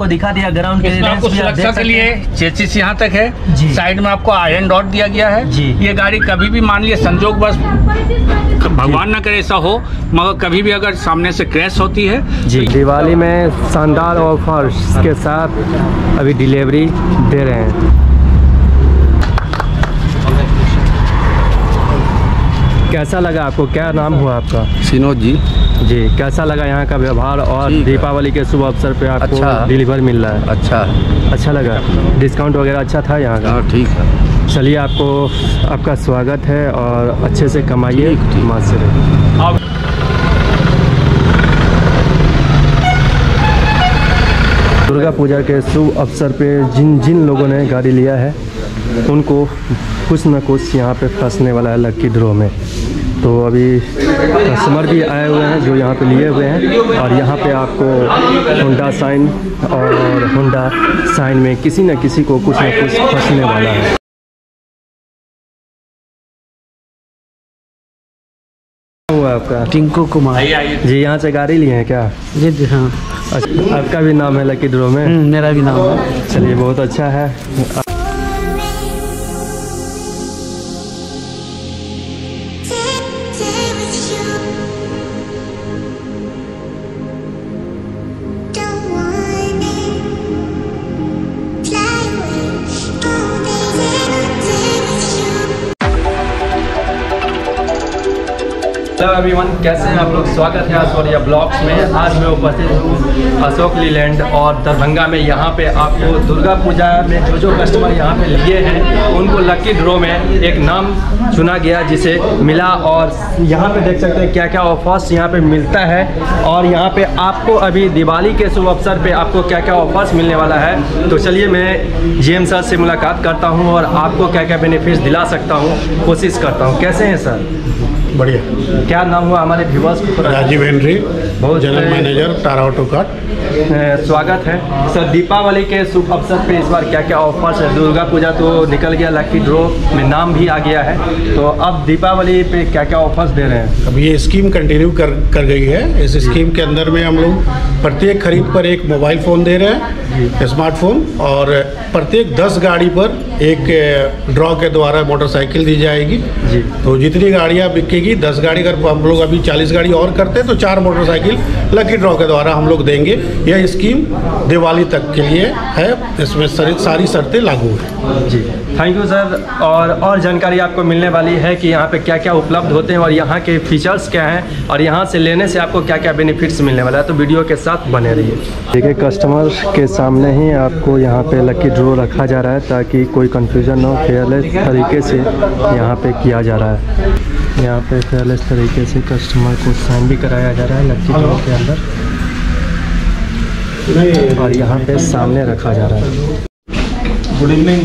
आपको दिखा दिया ग्राउंड के लिए। चेसिस यहाँ तक है, साइड में आपको आयरन रॉड दिया गया है। ये गाड़ी कभी भी मान लिए संजोग बस, भगवान ना करे ऐसा हो, मगर कभी भी अगर सामने से क्रैश होती है। जी दिवाली में शानदार ऑफर्स के साथ अभी डिलीवरी दे रहे हैं। कैसा लगा आपको, क्या नाम हुआ आपका? सिनोज जी। जी कैसा लगा यहाँ का व्यवहार और दीपावली के शुभ अवसर पे आपको डिलीवर मिल रहा है? अच्छा लगा। डिस्काउंट वगैरह अच्छा था यहाँ का? ठीक है। चलिए आपको, आपका स्वागत है और अच्छे से कमाइए। दुर्गा पूजा के शुभ अवसर पे जिन जिन लोगों ने गाड़ी लिया है उनको कुछ ना कुछ यहाँ पे फंसने वाला है लक्की ड्रॉ में। तो अभी कस्टमर भी आए हुए हैं जो यहाँ पे लिए हुए हैं, और यहाँ पे आपको होंडा साइन और होंडा साइन में किसी न किसी को कुछ ना कुछ फंसने वाला है। हुआ आपका? टिंकू कुमार। जी यहाँ से गाड़ी लिए हैं क्या? जी हाँ। अच्छा, आपका भी नाम है लकी ड्रॉ में? मेरा भी नाम है। चलिए बहुत अच्छा है। हेलो एवरीवन, कैसे हैं आप लोग? स्वागत है आसोरिया ब्लॉग्स में। आज मैं उपस्थित हूँ अशोक लीलैंड और दरभंगा में। यहाँ पे आपको दुर्गा पूजा में जो जो कस्टमर यहाँ पे लिए हैं उनको लकी ड्रॉ में एक नाम चुना गया जिसे मिला, और यहाँ पे देख सकते हैं क्या क्या ऑफर्स यहाँ पे मिलता है, और यहाँ पे आपको अभी दिवाली के शुभ अवसर पर आपको क्या क्या ऑफर्स मिलने वाला है। तो चलिए मैं जी एम सर से मुलाकात करता हूँ और आपको क्या क्या बेनिफिट्स दिला सकता हूँ कोशिश करता हूँ। कैसे हैं सर? बढ़िया। क्या नाम हुआ हमारे व्यूअर्स को? राजीव एंड्री, बहुत जनरल मैनेजर टारा ऑटो का। स्वागत है सर। दीपावली के शुभ अवसर पे इस बार क्या क्या ऑफर्स है? दुर्गा पूजा तो निकल गया, लकी ड्रॉ में नाम भी आ गया है, तो अब दीपावली पे क्या क्या ऑफर्स दे रहे हैं? अब ये स्कीम कंटिन्यू कर गई है। इस स्कीम के अंदर में हम लोग प्रत्येक खरीद पर एक मोबाइल फ़ोन दे रहे हैं, स्मार्टफोन, और प्रत्येक 10 गाड़ी पर एक ड्रॉ के द्वारा मोटरसाइकिल दी जाएगी। तो जितनी गाड़ियाँ बिकेगी 10 गाड़ी, अगर हम लोग अभी 40 गाड़ी और करते हैं तो 4 मोटरसाइकिल लकी ड्रॉ के द्वारा हम लोग देंगे। यह स्कीम दिवाली तक के लिए है, इसमें सारी शर्तें लागू है। जी थैंक यू सर। और जानकारी आपको मिलने वाली है कि यहाँ पे क्या क्या उपलब्ध होते हैं और यहाँ के फीचर्स क्या हैं और यहाँ से लेने से आपको क्या क्या बेनिफिट्स मिलने वाला है, तो वीडियो के साथ बने रहिए। देखिए कस्टमर के सामने ही आपको यहाँ पे लकी ड्रॉ रखा जा रहा है ताकि कोई कन्फ्यूजन ना हो। फेयरलेस तरीके से यहाँ पे किया जा रहा है, यहाँ पे फेयरलेस तरीके से कस्टमर को साइन भी कराया जा रहा है लकी ड्रॉ के अंदर, और यहाँ पे सामने रखा जा रहा है। गुड इवनिंग,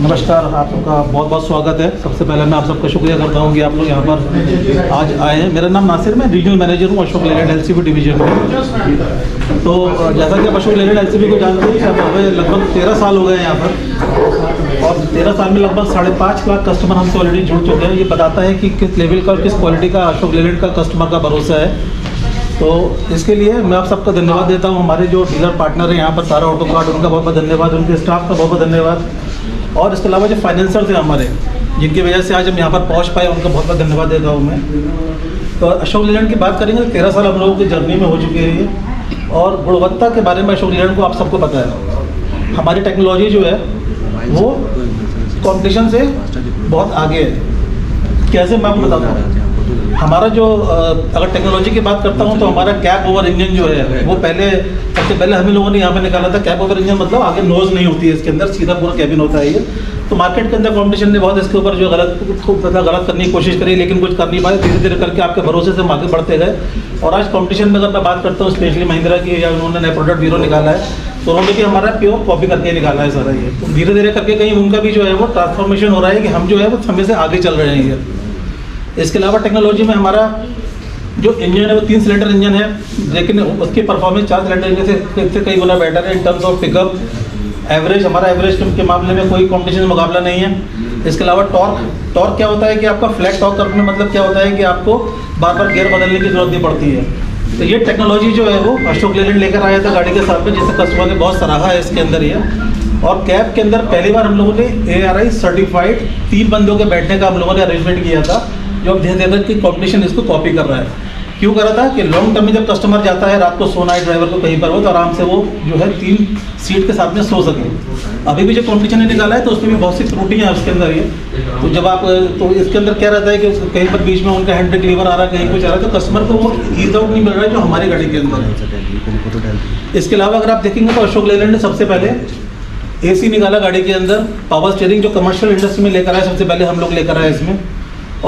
नमस्कार, आप सबका बहुत बहुत स्वागत है। सबसे पहले मैं आप सबका शुक्रिया करता हूँ कि आप लोग यहाँ पर आज आए हैं। मेरा नाम नासिर, मैं रीजनल मैनेजर हूँ अशोक लेलैंड LCV डिवीजन में। तो जैसा कि आप अशोक लेलैंड LCV को जानते हैं, हमें लगभग 13 साल हो गए हैं यहाँ पर, और 13 साल में लगभग 5.5 लाख कस्टमर हमसे ऑलरेडी जुड़ चुके हैं। ये बताता है कि किस लेवल का और किस क्वालिटी का अशोक लेलैंड का कस्टमर का भरोसा है। तो इसके लिए मैं आप सबका धन्यवाद देता हूँ। हमारे जो डीलर पार्टनर हैं यहाँ पर तारा ऑटो कार्ड, उनका बहुत बहुत धन्यवाद, उनके स्टाफ का बहुत बहुत धन्यवाद, और इसके अलावा जो फाइनेंसर्स हैं हमारे, जिनकी वजह से आज हम यहाँ पर पहुँच पाए, उनका बहुत बहुत धन्यवाद देता हूँ मैं। तो अशोक लेलैंड की बात करेंगे, 13 साल हम लोगों की जर्नी में हो चुकी है, और गुणवत्ता के बारे में अशोक लेलैंड को आप सबको पता है। हमारी टेक्नोलॉजी जो है वो कॉम्पिटिशन से बहुत आगे है। कैसे, मैं आपको बताता हूँ। हमारा जो, अगर टेक्नोलॉजी की बात करता हूँ तो हमारा कैप ओवर इंजन जो है वो सबसे पहले हम लोगों ने यहाँ पे निकाला था। कैप ओवर इंजन मतलब आगे नोज नहीं होती है, इसके अंदर सीधा पूरा कैबिन होता है ये। तो मार्केट के अंदर कॉम्पिटिशन ने बहुत इसके ऊपर जो गलत करने की कोशिश करी, लेकिन कुछ कर नहीं पाए। धीरे धीरे करके आपके भरोसे से हम आगे बढ़ते गए, और आज कॉम्पिटिशन में अगर मैं बात करता हूँ, स्पेशली महिंद्रा की, या उन्होंने नया प्रोडक्ट ब्यूरो निकाला है तो उन्होंने भी हमारा प्योर कॉपी करके निकाला है सारा ये। तो धीरे धीरे करके कहीं उनका भी जो है वो ट्रांसफॉर्मेशन हो रहा है कि हम जो है वो समय से आगे चल रहे हैं ये। इसके अलावा टेक्नोलॉजी में हमारा जो इंजन है वो 3 सिलेंडर इंजन है, लेकिन उसकी परफॉर्मेंस 4 सिलेंडर इंजन से कई गुना बेटर है in terms of pickup. Average, हमारा एवरेज के मामले में कोई कॉम्पिटिशन का मुकाबला नहीं है। इसके अलावा टॉर्क क्या होता है कि आपका फ्लैट टॉर्क, मतलब क्या होता है कि आपको बार बार गियर बदलने की जरूरत नहीं पड़ती है। तो ये टेक्नोलॉजी जो है वो अशोक लेलैंड लेकर आया था गाड़ी के साथ में, जिससे कस्टमर ने बहुत सराहा है इसके अंदर ये। और कैब के अंदर पहली बार हम लोगों ने ARI सर्टिफाइड 3 बंदों के बैठने का हम लोगों ने अरेंजमेंट किया था, जो अब धीरे धीरे कि कॉम्पिटिशन इसको कॉपी कर रहा है। क्यों कर रहा था कि लॉन्ग टर्म में जब कस्टमर जाता है रात को सोना है ड्राइवर को कहीं पर हो तो आराम से वो जो है 3 सीट के साथ में सो सके। अभी भी जो कॉम्पिटिशन ने निकाला है तो उसमें भी बहुत सी त्रुटियाँ उसके अंदर ये, तो जब आप तो इसके अंदर क्या रहता है कि कहीं पर बीच में उनका हैंड ब्रेक लीवर आ रहा है, कहीं कुछ आ रहा है, तो कस्टमर को वो ईज आउट नहीं मिल रहा है जो हमारी गाड़ी के अंदर है। इसके अलावा अगर आप देखेंगे तो अशोक लेलैंड ने सबसे पहले AC निकाला गाड़ी के अंदर, पावर स्टीयरिंग जो कमर्शियल इंडस्ट्री में लेकर आए सबसे पहले हम लोग लेकर आए इसमें।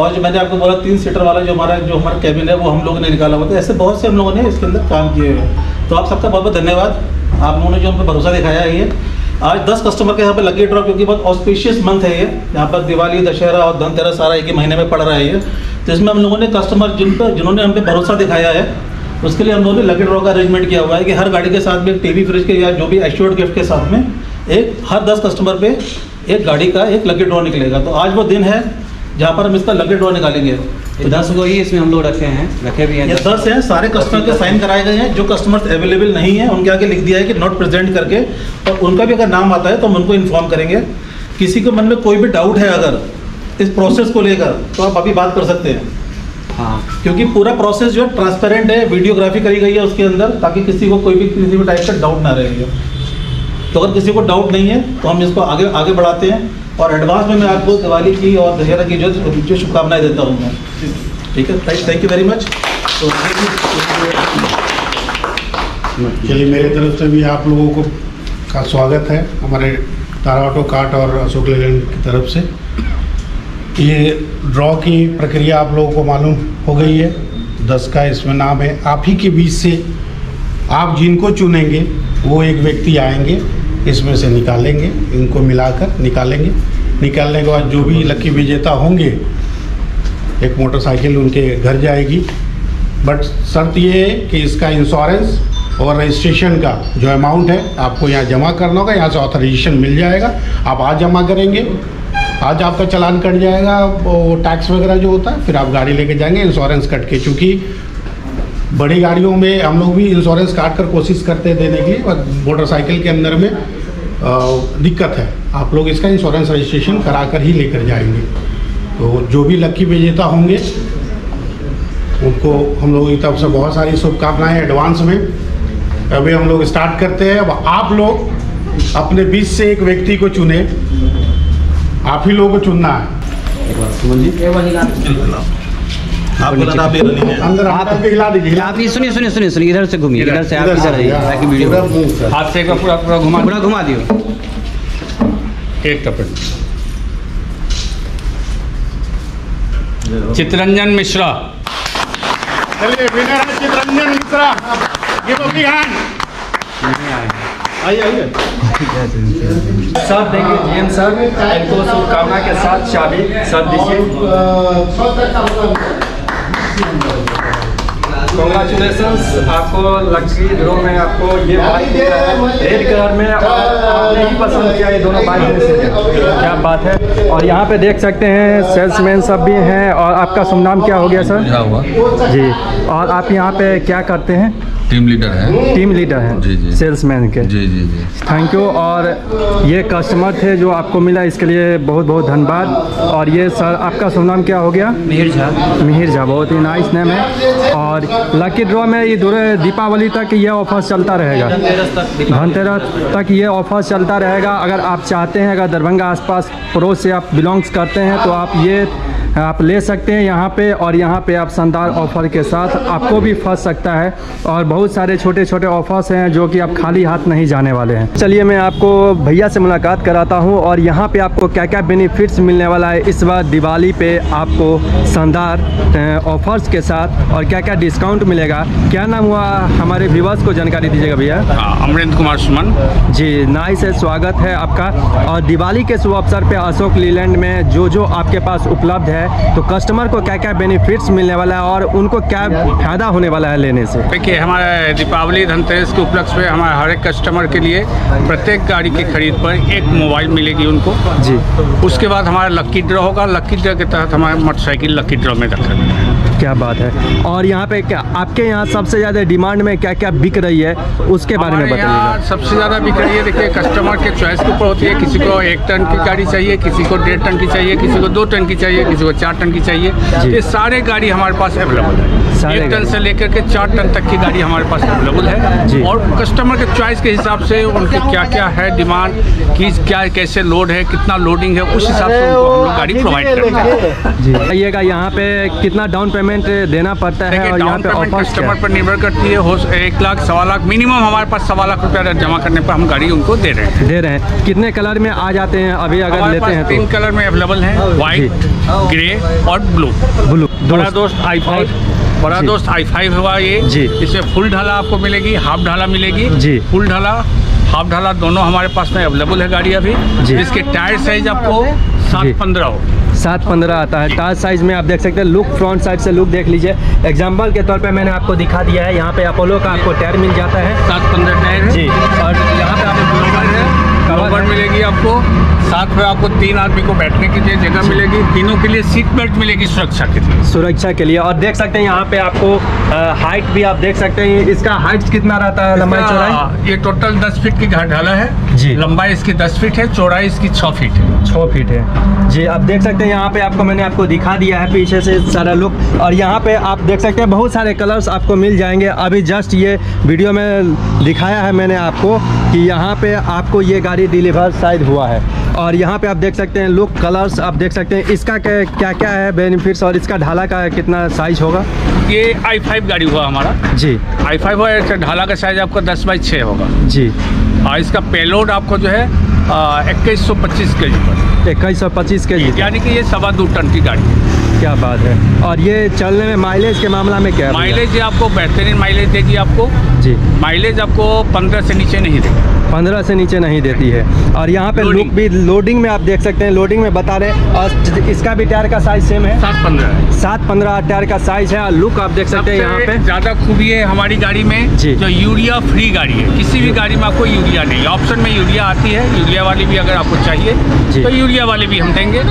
और जो मैंने आपको बोला 3 सीटर वाला जो हमारा कैबिन है वो हम लोगों ने निकाला हुआ था। ऐसे बहुत से हम लोगों ने इसके अंदर काम किए हुए हैं। तो आप सबका बहुत बहुत धन्यवाद, आप लोगों ने जो हम पे भरोसा दिखाया है। ये आज 10 कस्टमर के यहाँ पे लकी ड्रॉ, क्योंकि बहुत ऑस्पिशियस मंथ है ये, यहाँ पर दिवाली, दशहरा और धनतेरस सारा एक ही महीने में पड़ रहा है ये। तो इसमें हम लोगों ने कस्टमर जिन्होंने हम पे भरोसा दिखाया है उसके लिए हम लोगों ने लकी ड्रॉ का अरेंजमेंट किया हुआ है कि हर गाड़ी के साथ में एक TV फ्रिज के या जो भी एश्योर्ड गिफ्ट के साथ में एक हर 10 कस्टमर पर एक गाड़ी का एक लकी ड्रॉ निकलेगा। तो आज वो दिन है जहाँ पर हम इसका लकी ड्रॉ निकालेंगे। तो 10 को ही इसमें हम लोग रखे भी हैं 10 हैं। सारे कस्टमर के साइन कराए गए हैं, जो कस्टमर्स अवेलेबल नहीं हैं उनके आगे लिख दिया है कि नॉट प्रेजेंट करके, और उनका भी अगर नाम आता है तो हम उनको इन्फॉर्म करेंगे। किसी के मन में कोई भी डाउट है अगर इस प्रोसेस को लेकर तो आप अभी बात कर सकते हैं। हाँ, क्योंकि पूरा प्रोसेस जो है ट्रांसपेरेंट है, वीडियोग्राफी करी गई है उसके अंदर, ताकि किसी भी टाइप का डाउट ना रहे। तो अगर किसी को डाउट नहीं है तो हम इसको आगे बढ़ाते हैं। और एडवांस में मैं आपको दिवाली की और दशहरा की जो शुभकामनाएं देता हूं मैं। ठीक है, थैंक यू वेरी मच। तो चलिए, मेरे तरफ से भी आप लोगों को का स्वागत है हमारे तारा ऑटो कार्ट और अशोक लेलैंड की तरफ से। ये ड्रॉ की प्रक्रिया आप लोगों को मालूम हो गई है, 10 का इसमें नाम है। आप ही के बीच से आप जिनको चुनेंगे वो एक व्यक्ति आएंगे, इसमें से निकालेंगे, इनको मिलाकर निकालेंगे। निकालने के बाद जो भी लकी विजेता होंगे एक मोटरसाइकिल उनके घर जाएगी। बट शर्त ये है कि इसका इंश्योरेंस और रजिस्ट्रेशन का जो अमाउंट है आपको यहाँ जमा करना होगा। यहाँ से ऑथराइजेशन मिल जाएगा, आप आज जमा करेंगे, आज आपका चालान कट जाएगा, वो टैक्स वगैरह जो होता है, फिर आप गाड़ी लेके जाएंगे इंश्योरेंस कट के। चूँकि बड़ी गाड़ियों में हम लोग भी इंश्योरेंस काट कर कोशिश करते हैं देने के लिए, पर मोटरसाइकिल के अंदर में दिक्कत है। आप लोग इसका इंश्योरेंस रजिस्ट्रेशन करा कर ही लेकर जाएंगे। तो जो भी लकी विजेता होंगे उनको हम लोगों की तरफ से बहुत सारी शुभकामनाएँ एडवांस में। अभी हम लोग स्टार्ट करते हैं। अब आप लोग अपने बीच से एक व्यक्ति को चुने, आप ही लोगों को चुनना है। आप अंदर हाथ पे हिला दीजिए। आप ये सुनिए, इधर से घूमिए, इधर से आप इधर आइए ताकि वीडियो हाथ से का पूरा घुमा दियो। एक कपड़ा चित्ररंजन मिश्रा, चलिए विनर है चित्ररंजन मिश्रा। ये लोग भी आइए सर, देखिए जीएम सर इनको शुभकामना के साथ शादी सर दीजिए। कॉन्ग्रेचुलेशंस आपको लकी ड्रॉ में आपको ये बाइक रेड कलर में आपने ही पसंद किया, ये दोनों बाइक से क्या बात है। और यहाँ पे देख सकते हैं सेल्समैन सब भी हैं। और आपका शुभ नाम क्या हो गया सर जी? और आप यहाँ पे क्या करते हैं? टीम लीडर हैं जी जी, सेल्समैन के जी जी जी। Thank you. और ये कस्टमर थे जो आपको मिला, इसके लिए बहुत बहुत धन्यवाद। और ये सर आपका शुभ नाम क्या हो गया? मिहिर झा, बहुत ही नाइस नेम है। और लकी ड्रॉ में ये दीपावली तक ये ऑफर चलता रहेगा, धनतेरस तक ये ऑफर चलता रहेगा। अगर आप चाहते हैं, अगर दरभंगा आसपास पड़ोस से आप बिलोंग्स करते हैं तो आप ले सकते हैं यहाँ पे। और यहाँ पे आप शानदार ऑफ़र के साथ आपको भी फंस सकता है। और बहुत सारे छोटे छोटे ऑफर्स हैं जो कि आप खाली हाथ नहीं जाने वाले हैं। चलिए मैं आपको भैया से मुलाकात कराता हूँ और यहाँ पे आपको क्या क्या बेनिफिट्स मिलने वाला है इस बार दिवाली पे। आपको शानदार ऑफर्स के साथ और क्या क्या डिस्काउंट मिलेगा। क्या नाम हुआ? हमारे व्यूअर्स को जानकारी दीजिएगा भैया। अमरेंद्र कुमार सुमन जी, नाइस है, स्वागत है आपका। और दिवाली के शुभ अवसर पर अशोक लेलैंड में जो आपके पास उपलब्ध है, तो कस्टमर को क्या क्या बेनिफिट्स मिलने वाला है और उनको क्या फायदा होने वाला है लेने से। देखिए, हमारे दीपावली धनतेरस के उपलक्ष्य में हमारे हर एक कस्टमर के लिए प्रत्येक गाड़ी की खरीद पर एक मोबाइल मिलेगी उनको जी। उसके बाद हमारा लकी ड्रॉ होगा। लकी ड्रॉ के तहत हमारे मोटरसाइकिल लकी ड्रॉ में रखा गया है। क्या बात है। और यहाँ पे क्या आपके यहाँ सबसे ज़्यादा डिमांड में क्या क्या बिक रही है उसके बारे में बताइए। सबसे ज़्यादा बिक रही है, देखिए कस्टमर के चॉइस के ऊपर होती है, किसी को 1 टन की गाड़ी चाहिए, किसी को 1.5 टन की चाहिए, किसी को 2 टन की चाहिए, किसी को 4 टन की चाहिए। ये सारे गाड़ी हमारे पास अवेलेबल है, 1 टन से लेकर के 4 टन तक की गाड़ी हमारे पास अवेलेबल है। और कस्टमर के चॉइस के हिसाब से उनके क्या क्या है डिमांड, किस क्या कैसे लोड है, कितना लोडिंग है, उस हिसाब से उनको हम लोग गाड़ी प्रोवाइड करते हैं। आइएगा यहाँ पे कितना डाउन पेमेंट देना पड़ता है और यहाँ पे कस्टमर पर निर्भर करती है। 1 लाख 1.25 लाख मिनिमम हमारे पास 1.25 लाख रुपया जमा करने पर हम गाड़ी उनको दे रहे हैं कितने कलर में आ जाते हैं अभी अगर लेते हैं तो? 3 कलर में अवेलेबल है, व्हाइट, ग्रे और ब्लू। बड़ा दोस्त i5 हुआ ये जी, इसमें फुल ढाला आपको मिलेगी, हाफ ढाला मिलेगी जी। फुल ढाला हाफ ढाला दोनों हमारे पास में अवेलेबल है गाड़ी अभी। इसके टायर साइज आपको 7-15 हो 7-15 आता है टायर साइज़ में। आप देख सकते हैं लुक, फ्रंट साइड से लुक देख लीजिए। एग्जांपल के तौर पे मैंने आपको दिखा दिया है, यहाँ पे अपोलो का आपको टायर मिल जाता है 7-15 टायर है जी। और यहाँ पे आपको कवर है, कवर मिलेगी आपको, साथ में आपको 3 आदमी को बैठने की जगह मिलेगी, तीनों के लिए सीट बेल्ट मिलेगी सुरक्षा के लिए और देख सकते हैं यहाँ पे आपको हाइट भी आप देख सकते हैं। इसका हाइट कितना रहता है, लंबाई चौड़ाई? ये टोटल 10 फीट की ढाला है जी, लंबाई इसकी 10 फीट है, चौड़ाई इसकी 6 फीट है जी। आप देख सकते हैं यहाँ पे आपको मैंने आपको दिखा दिया है पीछे से सारा लुक। और यहाँ पे आप देख सकते हैं बहुत सारे कलर्स आपको मिल जाएंगे। अभी जस्ट ये वीडियो में दिखाया है मैंने आपको कि यहाँ पे आपको ये गाड़ी डिलीवर शायद हुआ है। और यहाँ पे आप देख सकते हैं लुक, कलर्स आप देख सकते हैं। इसका क्या क्या है बेनिफिट्स और इसका ढाला का कितना साइज होगा? ये i5 गाड़ी हुआ हमारा जी, i5 है। इसका ढाला का साइज आपका 10x6 होगा जी। और इसका पेलोड आपको जो है 2125 kg पर 2125 kg, यानी कि ये 2.25 टन की गाड़ी है। क्या बात है। और ये चलने में माइलेज के मामला में क्या? माइलेज ये आपको बेहतरीन माइलेज देगी आपको जी। माइलेज आपको 15 से नीचे नहीं देगी, 15 से नीचे नहीं देती है। और यहाँ पे लुक भी, लोडिंग में आप देख सकते हैं, लोडिंग में बता रहे हैं। और इसका भी टायर का साइज सेम है 7-15 टायर का साइज है। और लुक आप देख सकते हैं यहाँ पे। ज़्यादा खूबी है हमारी गाड़ी में जी, जो यूरिया फ्री गाड़ी है। किसी भी गाड़ी में आपको यूरिया नहीं, ऑप्शन में यूरिया आती है, यूरिया वाली भी अगर आपको चाहिए तो यूरिया वाली भी हम देंगे।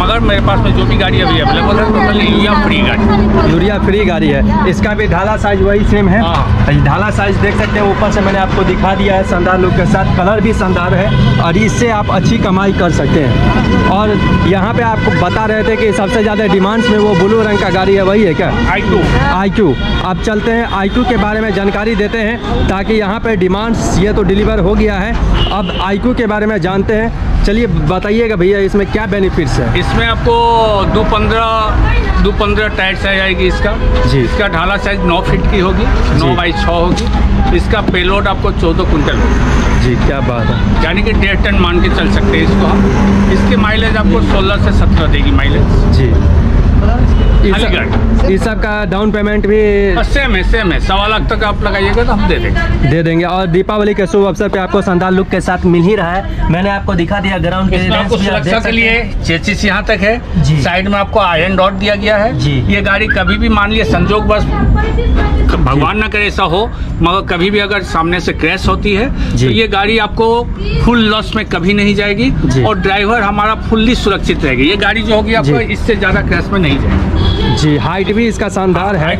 मगर मेरे पास में जो भी गाड़ी अभी अवेलेबल है टोटल यूरिया फ्री गाड़ी है। इसका भी ढाला साइज वही सेम है, ढाला साइज देख सकते हैं। ऊपर से मैंने आपको दिखा दिया है लुक के साथ, कलर भी शानदार है। और इससे आप अच्छी कमाई कर सकते हैं। और यहाँ पे आपको बता रहे थे कि सबसे ज़्यादा डिमांड्स में वो ब्लू रंग का गाड़ी है, वही है क्या? I Q. आप चलते हैं i2 के बारे में जानकारी देते हैं, ताकि यहाँ पे डिमांड्स ये तो डिलीवर हो गया है, अब i2 के बारे में जानते हैं। चलिए बताइएगा भैया इसमें क्या बेनिफिट्स है? इसमें आपको 2.15 टायर साइज आएगी इसका जी। इसका ढाला साइज 9 फीट की होगी, 9x6 होगी। इसका पेलोड आपको 14 कुंटल जी। क्या बात है, यानी कि 1.5 टन मान के चल सकते हैं इसको आप। इसके माइलेज आपको 16 से 17 देगी माइलेज जी। इस सब का डाउन पेमेंट भी सेम है, 1.25 लाख तक आप लगाइएगा तो हम दे देंगे और दीपावली के शुभ अवसर पे आपको शानदार लुक के साथ मिल ही रहा है। मैंने आपको दिखा दिया ग्राउंड के लिए चेचिस यहाँ तक है जी। साइड में आपको आयरन रॉड दिया गया है जी। ये गाड़ी कभी भी मान लिए संजोग बस, भगवान ना करे ऐसा हो, मगर कभी भी अगर सामने से क्रैश होती है तो ये गाड़ी आपको फुल लॉस में कभी नहीं जाएगी और ड्राइवर हमारा फुल्ली सुरक्षित रहेगी। ये गाड़ी जो होगी आपको इससे ज्यादा क्रैश में नहीं जाएगी जी। हाइट भी इसका शानदार है,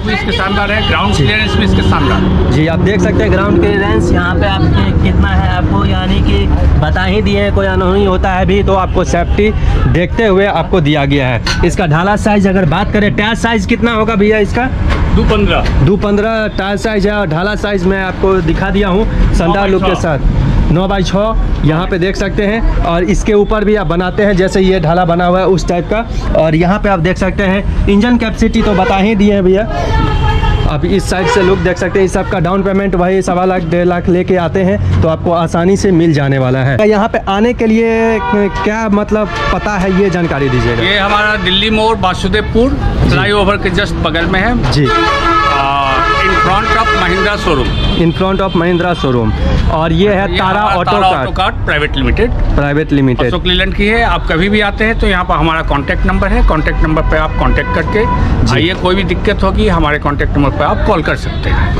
ग्राउंड क्लियरेंस भी इसके शानदार है जी। आप देख सकते हैं ग्राउंड क्लियरेंस यहाँ पे आपके कितना है आपको, यानी कि बता ही दिए, कोई अनहोनी होता है भी तो आपको सेफ्टी देखते हुए आपको दिया गया है। इसका ढाला साइज अगर बात करें, टायर साइज कितना होगा भैया इसका? 2.15 टायर साइज है। और ढाला साइज मैं आपको दिखा दिया हूँ शानदार लुक के साथ, 9x6 यहाँ पे देख सकते हैं। और इसके ऊपर भी आप बनाते हैं जैसे ये ढाला बना हुआ है उस टाइप का। और यहाँ पे आप देख सकते हैं इंजन कैपेसिटी तो बता ही दिए हैं भैया। आप इस साइड से लुक देख सकते हैं। इस सब का डाउन पेमेंट वही 1.25 लाख 1.5 लाख लेके आते हैं तो आपको आसानी से मिल जाने वाला है। यहाँ पे आने के लिए क्या मतलब पता है ये जानकारी दीजिएगा। ये हमारा दिल्ली मोड़ वासुदेवपुर फ्लाईओवर के जस्ट बगल में है जी, in front of Mahindra showroom और ये है तारा ऑटो का प्राइवेट लिमिटेड अशोक लीलैंड की है। आप कभी भी आते हैं तो यहाँ पर हमारा कॉन्टैक्ट नंबर है, कॉन्टैक्ट नंबर पे आप कॉन्टैक्ट करके आइए। कोई भी दिक्कत होगी हमारे कॉन्टैक्ट नंबर पे आप कॉल कर सकते हैं।